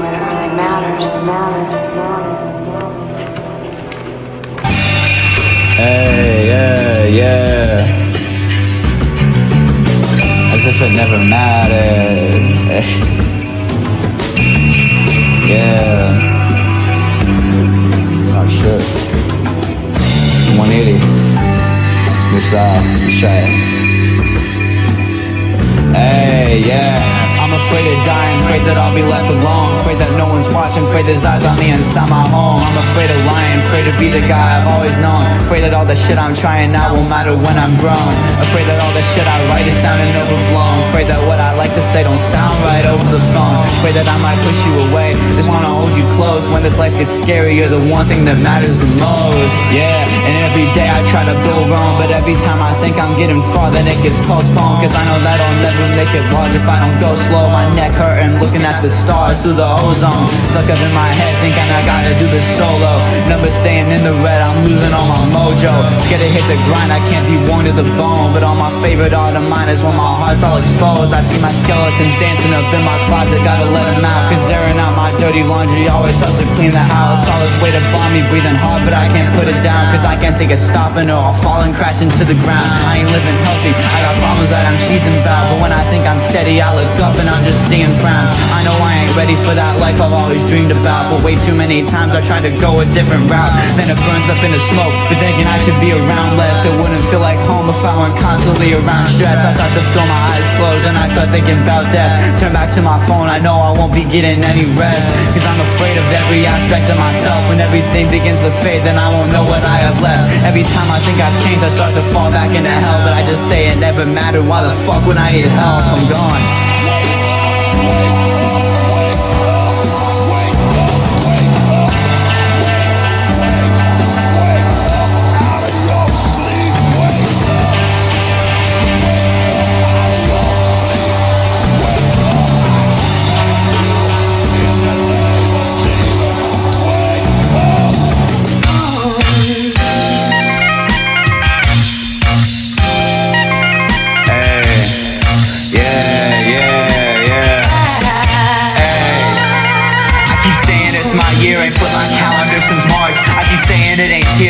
when it really matters. Hey, yeah, yeah. As if it never mattered. Yeah. Oh shit. 180. You're sad. You're shy. Hey, yeah. I'm afraid of dying, afraid that I'll be left alone, afraid that no one's watching, afraid there's eyes on me inside my home. I'm afraid of lying, afraid to be the guy I've always known, afraid that all the shit I'm trying now won't matter when I'm grown, afraid that all the shit I write is sounding overblown, afraid that what I like to say don't sound right over the phone, afraid that I might push you away, just wanna hold you close. When this life gets scary, you're the one thing that matters the most. Yeah, and every day I try to build wrong, but every time I think I'm getting far, then it gets postponed, cause I know that I'll never make it large if I don't go slow. My neck hurting, looking at the stars through the ozone. Stuck up in my head, thinking I gotta do this solo. Numbers staying in the red, I'm losing all my mojo. Scared to hit the grind, I can't be worn to the bone. But all my favorite art of mine is when my heart's all exposed. I see my skeletons dancing up in my closet, gotta let them out, cause airing out my dirty laundry always helps to clean the house. All this weight upon me, breathing hard, but I can't put it down, cause I can't think of stopping or I'll fall and crash into the ground. I ain't living healthy, I got problems that I'm cheesing about, but when I think I'm steady, I look up and I'm just seeing frowns. I know I ain't ready for that life I've always dreamed about, but way too many times I tried to go a different route. Then it burns up into smoke, but thinking I should be around less. It wouldn't feel like home if I weren't constantly around stress. I start to feel my eyes closed and I start thinking about death. Turn back to my phone, I know I won't be getting any rest, cause I'm afraid of every aspect of myself. When everything begins to fade, then I won't know what I have left. Every time I think I've changed, I start to fall back into hell, but I just say it never mattered. Why the fuck would I need help? I'm gone.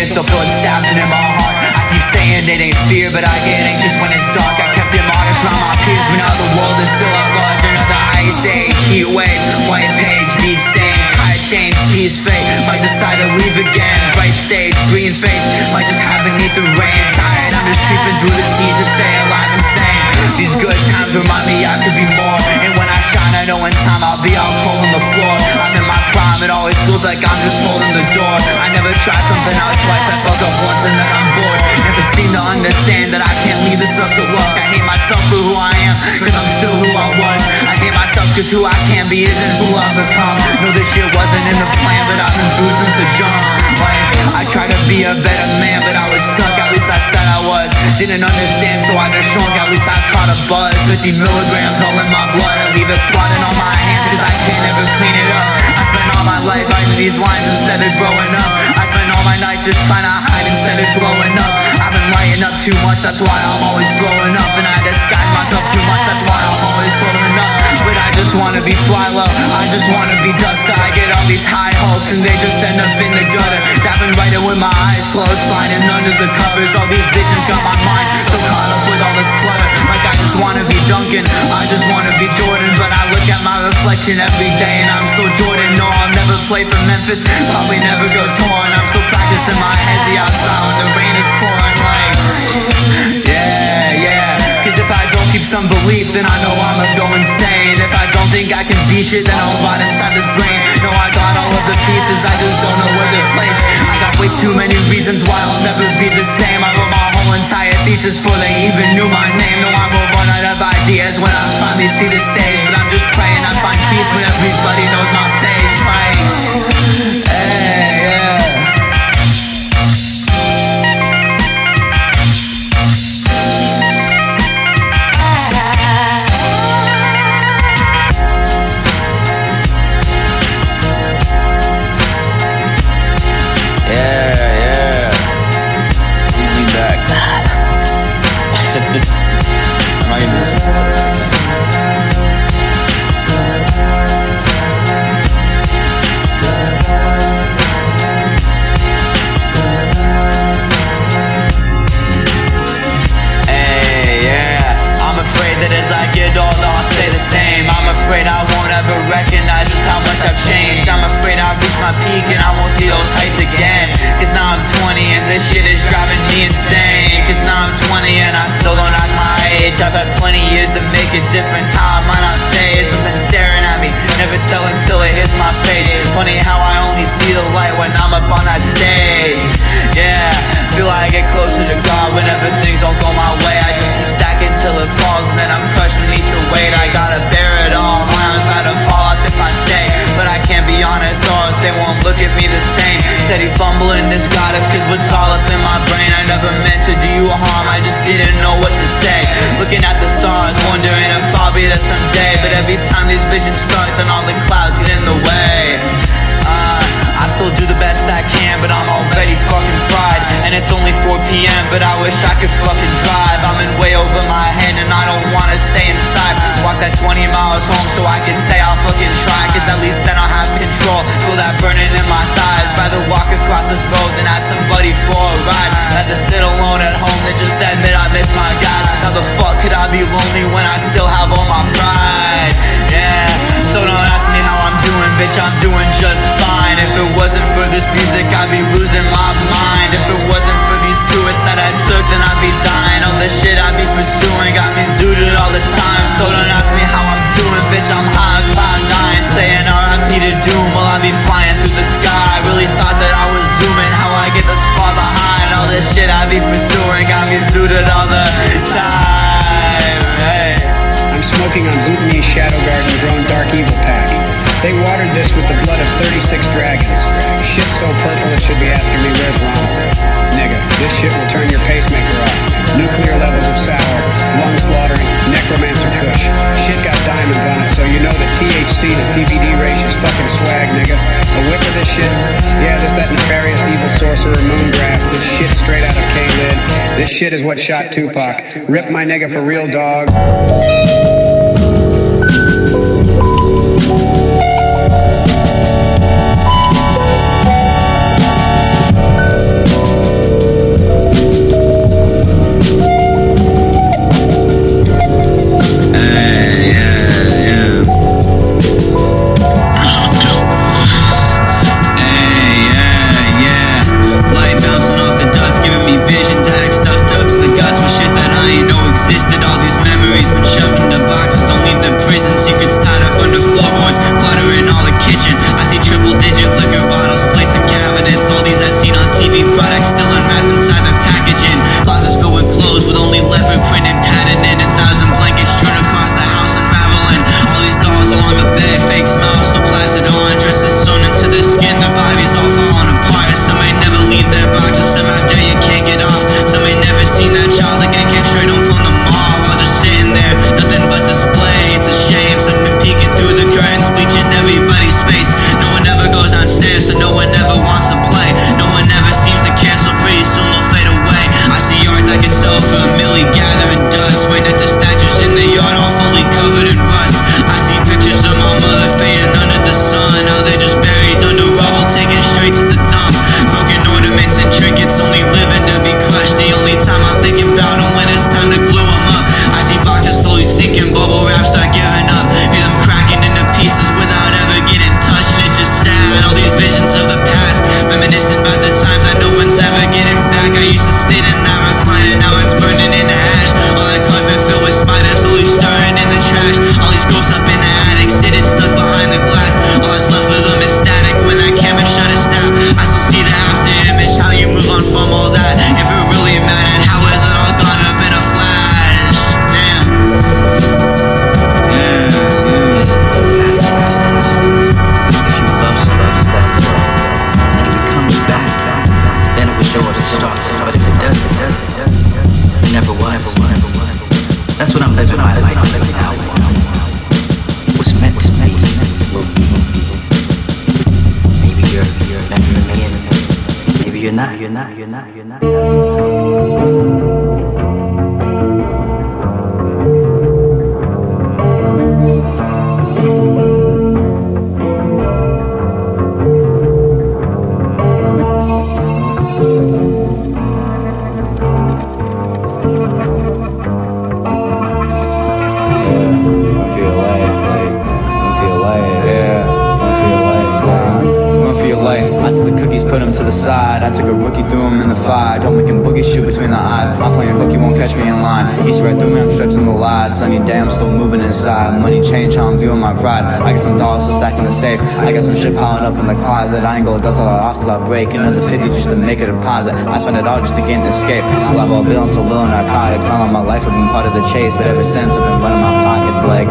Still feeling stabbed in my heart. I keep saying it ain't fear, but I get anxious when it's dark. I kept it modest from my peers, but now the world is still at large. Another ice age, heat wave, white page, deep stain, tide change, tease fate. Might decide to leave again. Bright stage, green face, might just have beneath the rain. Tired, I'm just creeping through the sea to stay alive and sane. These good times remind me I could be more, and when I shine, I know in time I'll be out cold on the floor. I'm in my prime, it always feels like I'm just holding the door. I never tried something out twice, I fuck up once and then I'm bored. Never seem to understand that I can't leave this up to luck. I hate myself for who I am, cause I'm still who I was. I hate myself cause who I can be isn't who I've become. No, this shit wasn't in the plan, but I've been through since the jump. Like, I tried to be a better man, but I was stuck, at least I said I was. Didn't understand, so I just shrunk, at least I caught a buzz. 50 milligrams all in my blood, I leave it clotting on my hands cause I can't ever clean it up. I spent all my life writing these lines instead of growing up. I spent all my nights just trying to hide instead of blowing up. I've been lighting up too much, that's why I'm always growing up. And I disguise myself too much, that's why I'm always growing up. But I just wanna be fly low, I just wanna be dust. I get all these high hopes and they just end up in the gutter. Diving right in with my eyes closed, sliding under the covers. All these visions got my mind so caught up with all this clutter. Like I just wanna be Duncan, I just wanna be Jordan. But I look at my reflection every day and I'm still Jordan. No, I'll never play for Memphis, probably never go torn. I'm still practicing my hezzy outside when the rain is pouring. Like, yeah, yeah. Cause if I don't keep some belief, then I know I'ma go insane. If I don't think I can be shit, then I'll rot inside this brain. No, I got all of the pieces, I just don't know where they're placed. I got way too many reasons why I'll never be the same. I wrote my whole entire thesis before they even knew my name. No, I will run out of ideas when I finally see the stage. But I'm just praying I find peace when everybody knows my face. Like, hey, yeah. have changed. I'm afraid I've reached my peak and I won't see those heights again. Cause now I'm 20 and this shit is driving me insane. Cause now I'm 20 and I still don't act my age. I've had plenty years to make a different time. I not say it's something staring at me. Never tell until it hits my face. Funny how I only see the light when I'm up on that stage. Yeah, feel like I get closer to God whenever things don't go my way. I just keep stacking till it falls and then I'm crushed beneath the weight. I gotta bear it all. My arms about to fall off if I stay, but I can't be honest or else they won't look at me the same. Steady fumbling this goddess, cause what's all up in my brain? I never meant to do you harm, I just didn't know what to say. Looking at the stars, wondering if I'll be there someday. But every time these visions start, then all the clouds get in the way. I still do the best I can, but I'm already fucking fried. And it's only 4 PM, but I wish I could fucking drive. I'm in way over my head and I don't wanna stay inside. Walk that 20 miles home so I can say I'll fucking try. Cause at least then I'll have control. Feel that burning in my thighs. Rather walk across this road than ask somebody for a ride. Rather sit alone at home than just admit I miss my guys. Cause how the fuck could I be lonely when I still have all my pride? Yeah, so don't ask me how I'm doing, bitch, I'm doing just fine. If it wasn't for this music, I'd be losing my mind. If it wasn't for these duets that I took, then I'd be dying. All the shit I'd be pursuing got me zooted all the time. So don't ask me how I'm doing, bitch, I'm high on cloud nine. Saying RIP to doom while I be flying through the sky. Really thought that I was zooming, how I get this far behind. All the shit I'd be pursuing got me zooted all the time. Hey. I'm smoking on Bhutanese Shadow Garden grown dark evil pack. They watered this with the blood of 36 dragons. Shit so purple it should be asking me where's Ronald. Nigga, this shit will turn your pacemaker off. Nuclear levels of sour, lung slaughtering, necromancer kush. Shit got diamonds on it, so you know the THC to CBD ratio's fucking swag, nigga. A whip of this shit? Yeah, this that nefarious evil sorcerer Moongrass. This shit straight out of K-Lid. This shit is what shot Tupac. Rip my nigga for real, dog. I feel alive, yeah. I feel alive. I took a rookie, threw him in the fire. Don't make him boogie, shoot between the eyes. I'm playing hooky, won't catch me in line. He's right through me, I'm stretching the lies. Sunny day, I'm still moving inside. Money change, how I'm viewing my pride. I got some dollars still stacking the safe. I got some shit piling up in the closet. I ain't gonna dust all that off till I break another 50 just to make a deposit. I spent it all just to gain an escape. I love all bills, so little narcotics. All of my life I've been part of the chase, but ever since I've been running my pockets like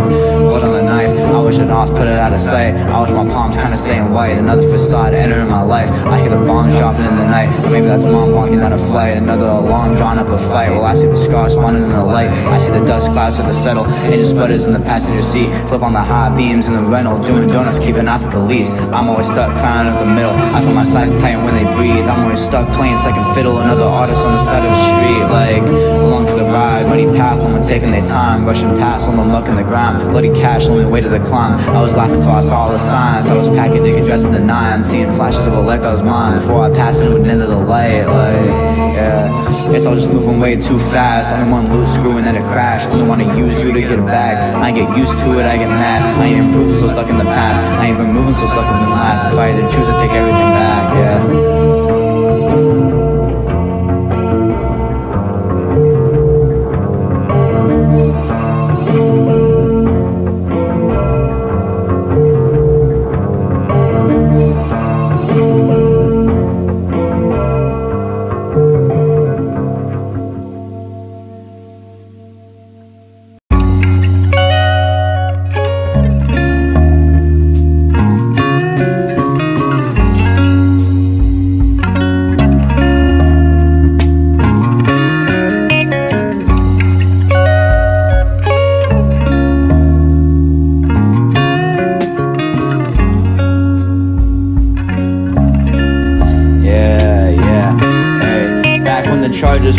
blood on the knife. I wish I'd off, put it out of sight. I wish my palms kinda staying white. Another facade entering my life. I hear the bomb dropping in the night. Or maybe that's mom walking down a flight. Another alarm drawn up a fight. Well, I see the scars spawning in the light. I see the dust clouds with the settle. It just sputters in the passenger seat. Flip on the high beams in the rental. Doing donuts, keeping out for police. I'm always stuck crying up the middle. I feel my sides tighten when they breathe. I'm always stuck playing second fiddle. Another artist on the side of the street. Like, along for the ride. Muddy path, no one's taking their time. Rushing past on the muck in the ground. Bloody cash, only way to the climb. I was laughing till I saw all the signs. I was packing, digging, dressed in the nine. Seeing flashes of a life that was mine. Before I passed into an end of the light. Like, yeah. It's all just moving way too fast. Only one loose screw and then it crashed. Only want to use you to get it back. I get used to it, I get mad. I ain't improving, so stuck in the past. I ain't been moving, so stuck in the last. If I had to choose, I'd take everything back, yeah.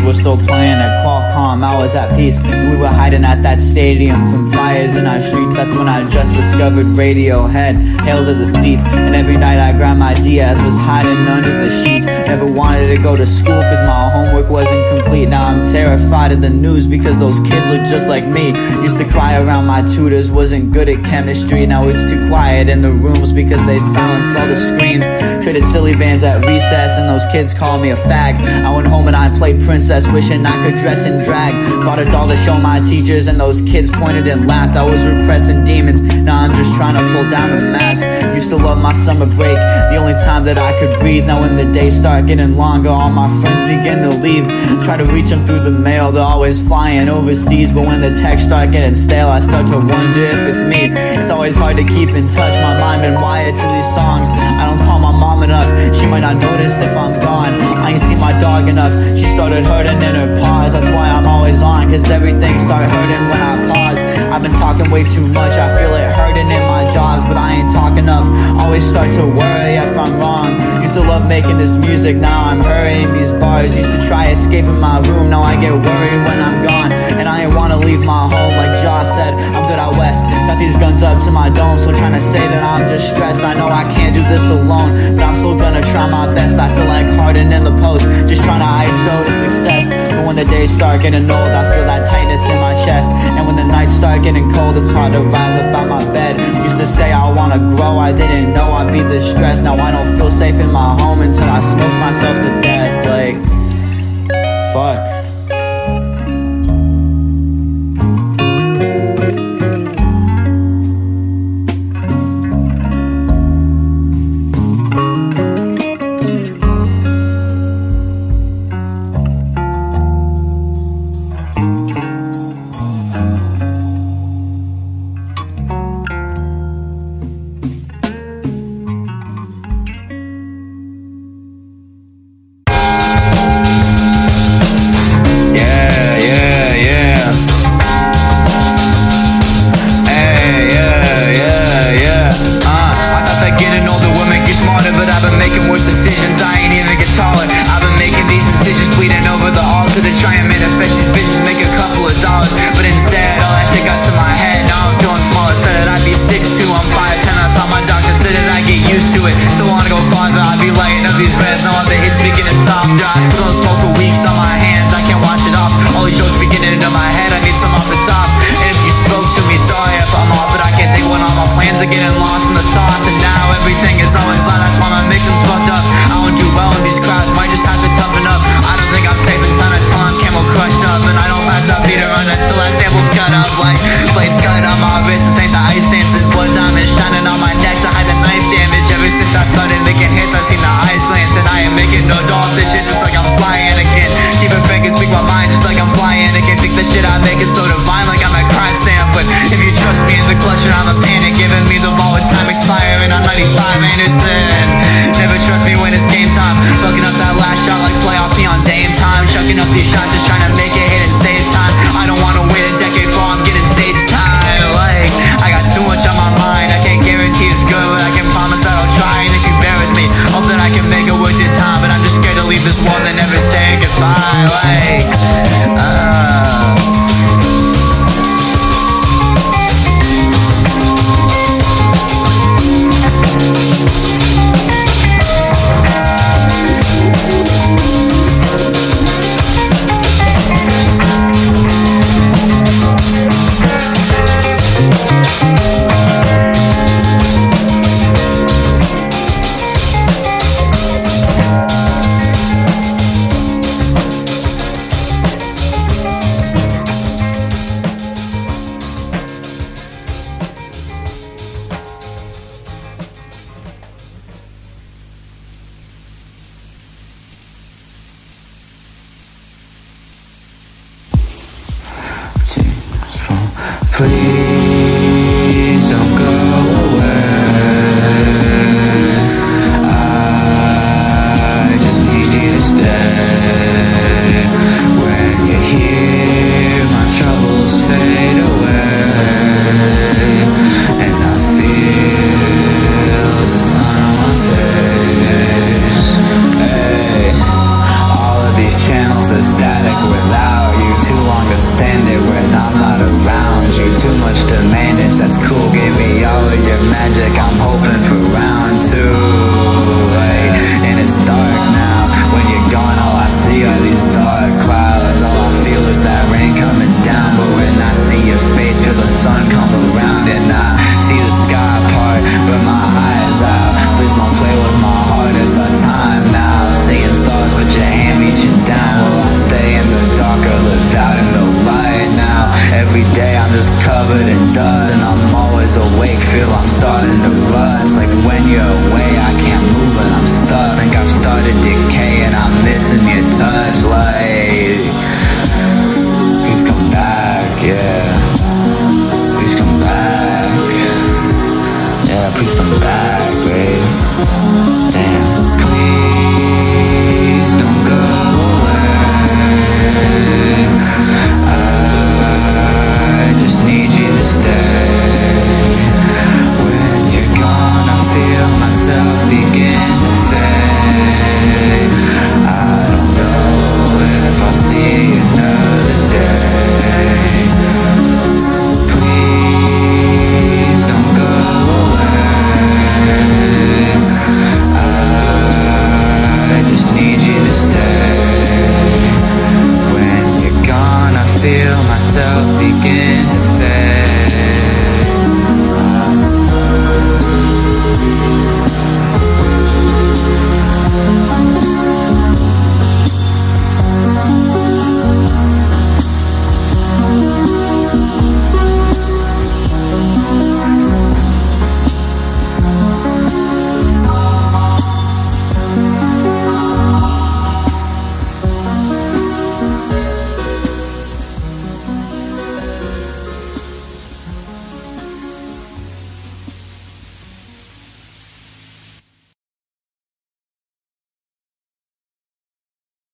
We're still playing at Qualcomm, I was at peace. We were hiding at that stadium from fires in our streets. That's when I just discovered Radiohead, Hail to the Thief. And every night I grabbed my Diaz, was hiding under the sheets. Never wanted to go to school cause my homework wasn't complete. Now I'm terrified of the news because those kids look just like me. Used to cry around my tutors, wasn't good at chemistry. Now it's too quiet in the rooms because they silence all the screams. Traded silly bands at recess and those kids called me a fag. I went home and I played princess, wishing I could dress in drag. Bought a doll to show my teachers and those kids pointed and laughed. I was repressing demons, now I'm just trying to pull down a mask. Used to love my summer break, the only time that I could breathe. Now when the days start getting longer, all my friends begin to leave. Try to reach them through the mail, they're always flying overseas. But when the texts start getting stale, I start to wonder if it's me. It's always hard to keep in touch, my mind been wired to these songs. I don't call my mom enough, she might not notice if I'm gone. I ain't seen my dog enough, she started hurting in her paws. That's why I'm always on, cause everything start hurting when I pause. I've been talking way too much, I feel it hurting in my jaws. But I ain't talking enough, always start to worry if I'm wrong. Used to love making this music, now I'm hurrying these bars. Used to try escaping my room, now I get worried when I'm gone. And I ain't wanna leave my home, like Josh said, I'm good out west. Got these guns up to my dome, so trying to say that I'm just stressed. I know I can't do this alone, but I'm still gonna try my best. I feel like Harden in the post, just trying to ISO to success. But when the days start getting old, I feel that tightness in my chest. And when the nights start getting cold, it's hard to rise up out my bed. Used to say I wanna grow, I didn't know I'd be this stressed. Now I don't feel safe in my home until I smoke myself to death. Like, fuck. Lost in the sauce, and now everything is always loud. That's why my mixing's fucked up. I don't do well in these crowds. I'm a panic, giving me the ball with time expiring. I'm 95 Anderson. Never trust me when it's game time. Tucking up that last shot like playoff P on Dame time. Chucking up these shots just trying to make it hit and save time. I don't wanna wait a decade for I'm getting stage time. Like, I got too much on my mind. I can't guarantee it's good, but I can promise that I'll try. And if you bear with me, hope that I can make it worth your time. But I'm just scared to leave this world and never saying goodbye. Like, please don't go away. I just need you to stay. When you're here, my troubles fade away, and I feel the sun on my face. Hey, all of these channels are static without you. Too long to stand it when I'm not around. Too much to manage, that's cool. Give me all of your magic. I'm hoping for round two. Hey, and it's dark now. When you're gone, all I see are these dark clouds. All I feel is that rain coming down. But when I see your face, feel the sun come around, and I see the sky part, but my eyes out. Please don't play with my heart. It's our time now. Seeing stars, but your hand reaching down. Will I stay in the dark or live out in the light now? Every day just covered in dust, and I'm always awake. Feel I'm starting to rust. It's like when you're away, I can't move and I'm stuck. Think I've started decaying, I'm missing your touch. Like, please come back, yeah. Please come back, yeah. Please come back, babe. Damn.